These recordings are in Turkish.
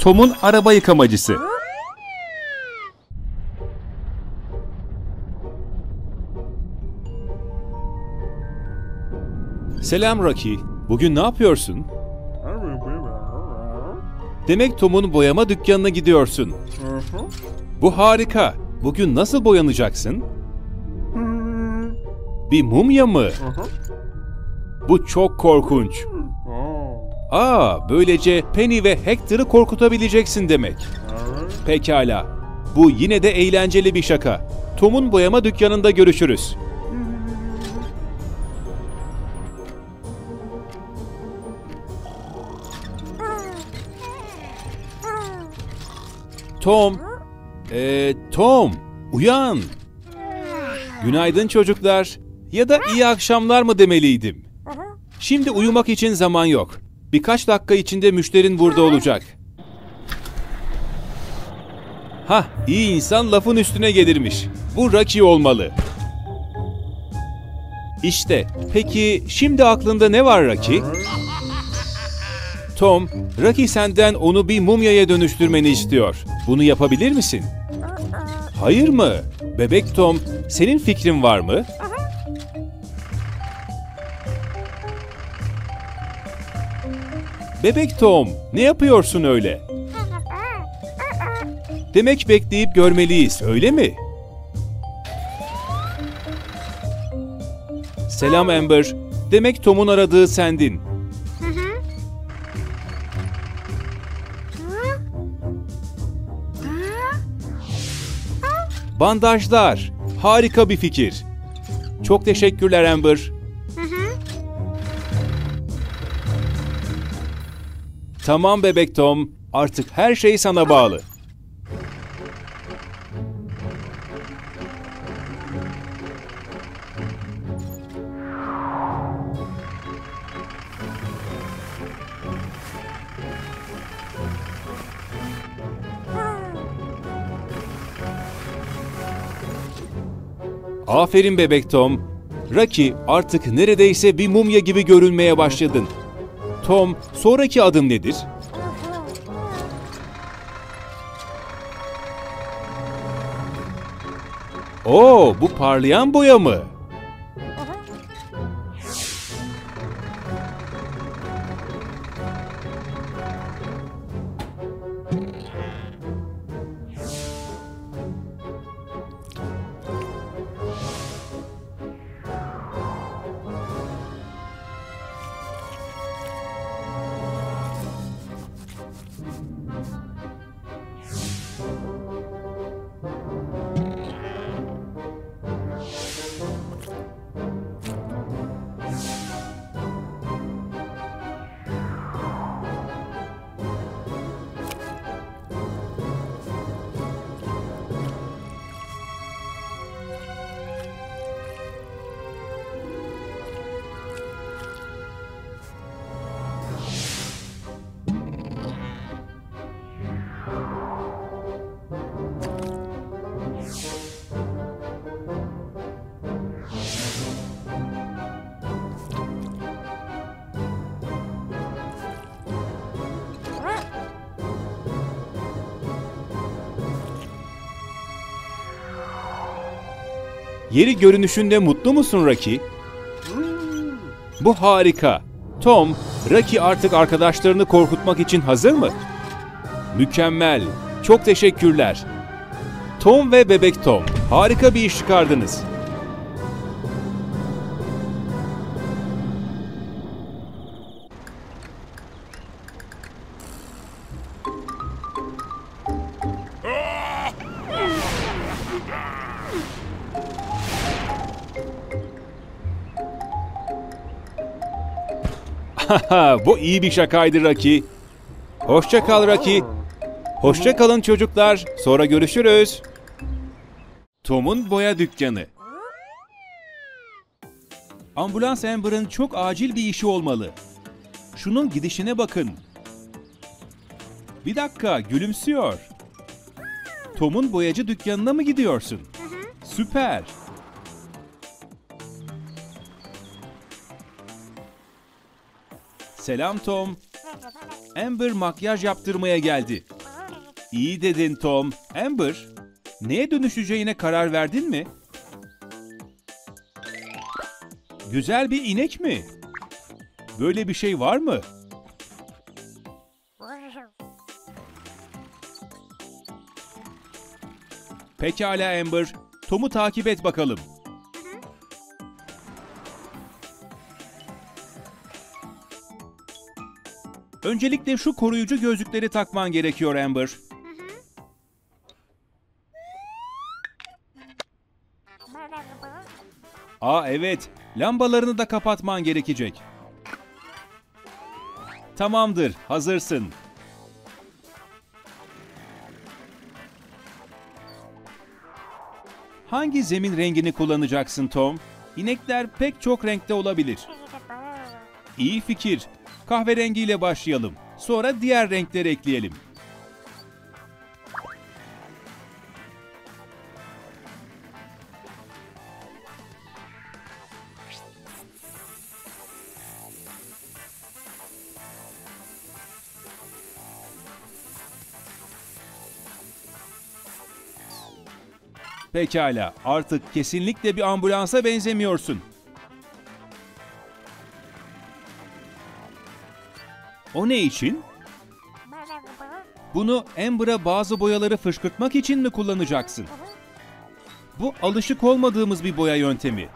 Tom'un araba yıkamacısı. Selam Rocky. Bugün ne yapıyorsun? Demek Tom'un boyama dükkanına gidiyorsun. Bu harika. Bugün nasıl boyanacaksın? Bir mumya mı? Bu çok korkunç. Aa, böylece Penny ve Hector'ı korkutabileceksin demek. Pekala. Bu yine de eğlenceli bir şaka. Tom'un boyama dükkanında görüşürüz. Tom, uyan. Günaydın çocuklar. Ya da iyi akşamlar mı demeliydim? Şimdi uyumak için zaman yok. Birkaç dakika içinde müşterin burada olacak. Hah, iyi insan lafın üstüne gelirmiş. Bu Rocky olmalı. İşte, peki şimdi aklında ne var Rocky? Tom, Rocky senden onu bir mumyaya dönüştürmeni istiyor. Bunu yapabilir misin? Hayır mı? Bebek Tom, senin fikrin var mı? Bebek Tom, ne yapıyorsun öyle? Demek bekleyip görmeliyiz, öyle mi? Selam Ember, demek Tom'un aradığı sendin. Bandajlar, harika bir fikir. Çok teşekkürler Amber. Tamam bebek Tom, artık her şey sana bağlı. Aferin bebek Tom. Rocky, artık neredeyse bir mumya gibi görünmeye başladın. Tom, sonraki adım nedir? Oo, bu parlayan boya mı? Yeni görünüşünde mutlu musun Rocky? Bu harika. Tom, Rocky artık arkadaşlarını korkutmak için hazır mı? Mükemmel. Çok teşekkürler. Tom ve bebek Tom, harika bir iş çıkardınız. Bu iyi bir şakaydı Rocky. Hoşça kal Rocky. Hoşça kalın çocuklar. Sonra görüşürüz. Tom'un boya dükkanı. Ambulans Amber'ın çok acil bir işi olmalı. Şunun gidişine bakın. Bir dakika, gülümsüyor. Tom'un boyacı dükkanına mı gidiyorsun? Süper. Selam Tom. Amber makyaj yaptırmaya geldi. İyi dedin Tom. Amber, neye dönüşeceğine karar verdin mi? Güzel bir inek mi? Böyle bir şey var mı? Pekala Amber, Tom'u takip et bakalım. Öncelikle şu koruyucu gözlükleri takman gerekiyor Amber. Aa evet, lambalarını da kapatman gerekecek. Tamamdır, hazırsın. Hangi zemin rengini kullanacaksın Tom? İnekler pek çok renkte olabilir. İyi fikir. Kahverengiyle başlayalım. Sonra diğer renkleri ekleyelim. Pekala, artık kesinlikle bir ambulansa benzemiyorsun. O ne için? Bunu Ember'a bazı boyaları fışkırtmak için mi kullanacaksın? Bu alışık olmadığımız bir boya yöntemi.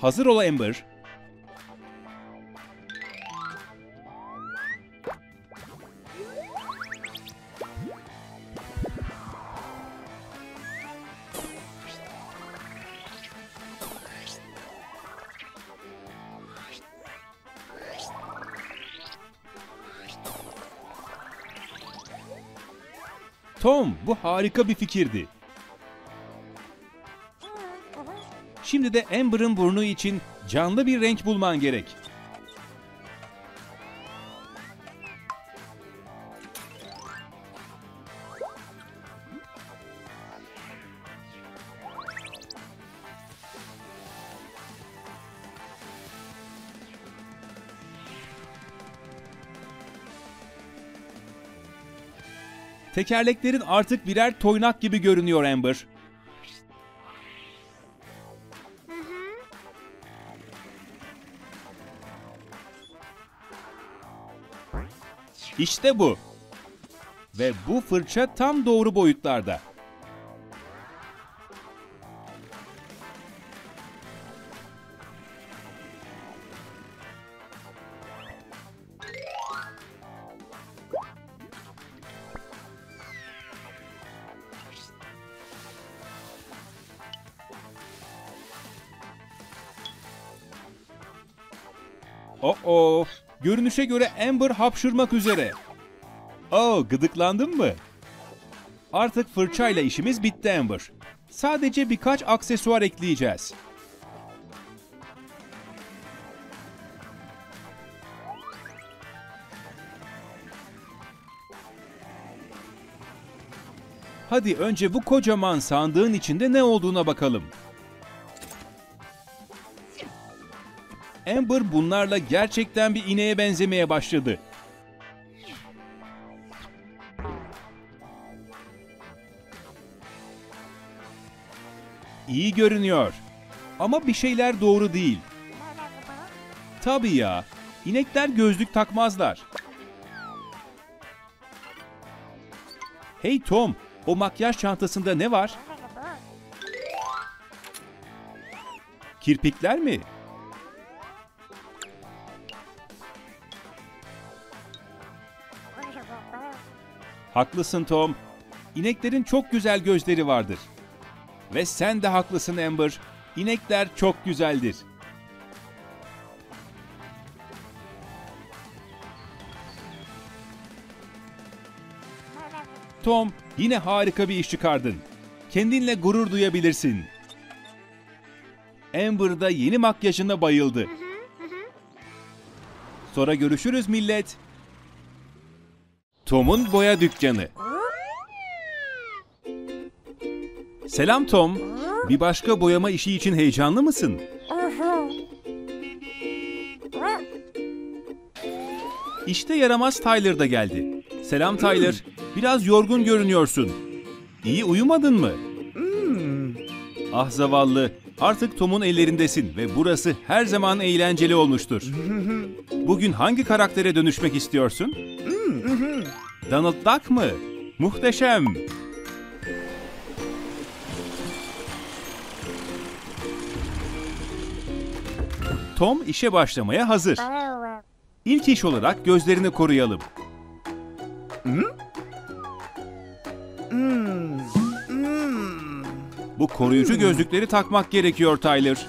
Hazır ol Amber. Tom, bu harika bir fikirdi. Şimdi de Amber'ın burnu için canlı bir renk bulman gerek. Tekerleklerin artık birer toynak gibi görünüyor Amber. İşte bu. Ve bu fırça tam doğru boyutlarda. Oh, görünüşe göre Amber hapşırmak üzere. Oh, gıdıklandın mı? Artık fırçayla işimiz bitti Amber. Sadece birkaç aksesuar ekleyeceğiz. Hadi önce bu kocaman sandığın içinde ne olduğuna bakalım. Amber bunlarla gerçekten bir ineğe benzemeye başladı. İyi görünüyor. Ama bir şeyler doğru değil. Tabii ya, inekler gözlük takmazlar. Hey Tom, o makyaj çantasında ne var? Kirpikler mi? Haklısın Tom. İneklerin çok güzel gözleri vardır. Ve sen de haklısın Amber. İnekler çok güzeldir. Tom, yine harika bir iş çıkardın. Kendinle gurur duyabilirsin. Amber da yeni makyajına bayıldı. Sonra görüşürüz millet. Tom'un boya dükkanı. Selam Tom. Bir başka boyama işi için heyecanlı mısın? İşte yaramaz Tyler da geldi. Selam Tyler. Biraz yorgun görünüyorsun. İyi uyumadın mı? Ah zavallı. Artık Tom'un ellerindesin ve burası her zaman eğlenceli olmuştur. Bugün hangi karaktere dönüşmek istiyorsun? Donald Duck mı? Muhteşem. Tom işe başlamaya hazır. İlk iş olarak gözlerini koruyalım. Bu koruyucu gözlükleri takmak gerekiyor Tyler.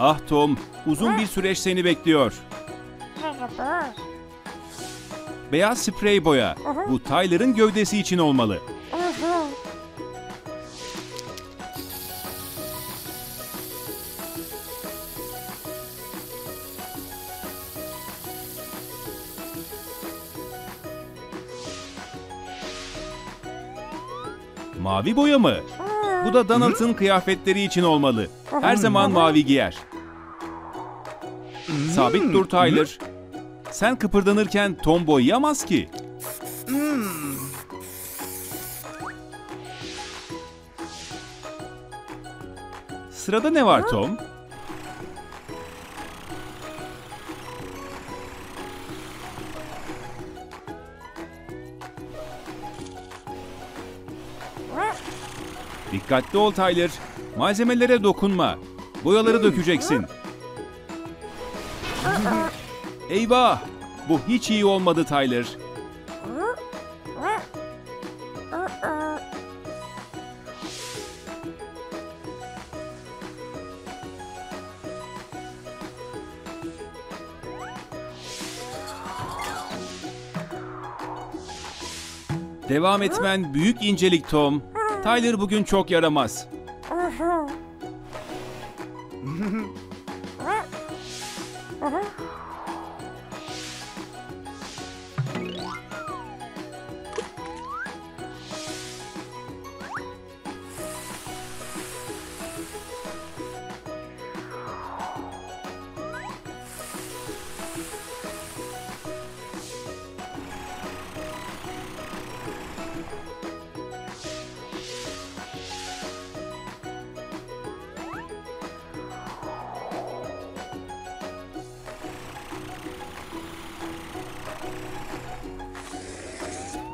Ah Tom, uzun bir süreç seni bekliyor. Beyaz sprey boya. Bu Tyler'ın gövdesi için olmalı. Mavi boya mı? Bu da Donald'ın kıyafetleri için olmalı. Her zaman mavi giyer. Sabit dur Tyler. Sen kıpırdanırken Tom boyayamaz ki. Sırada ne var Tom? Dikkatli ol Tyler. Malzemelere dokunma. Boyaları dökeceksin. Eyvah! Bu hiç iyi olmadı Tyler. Devam etmen büyük incelik Tom. Tyler bugün çok yaramaz.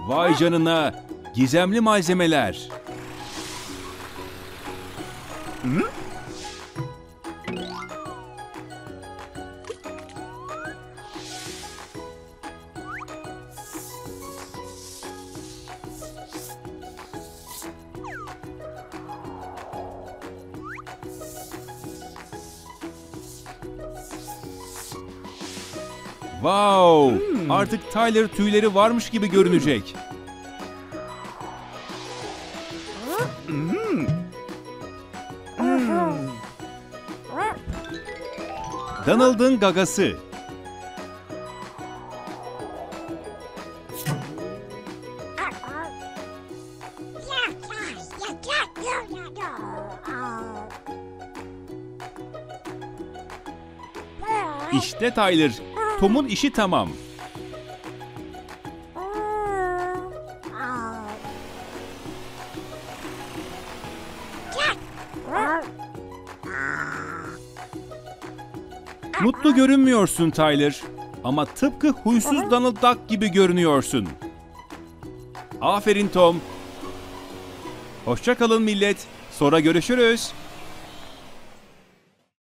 Vay canına, gizemli malzemeler. Wow! Artık Tyler tüyleri varmış gibi görünecek. Donald'ın gagası. İşte Tyler, Tom'un işi tamam. Mutlu görünmüyorsun Tyler ama tıpkı huysuz Donald Duck gibi görünüyorsun. Aferin Tom. Hoşça kalın millet. Sonra görüşürüz.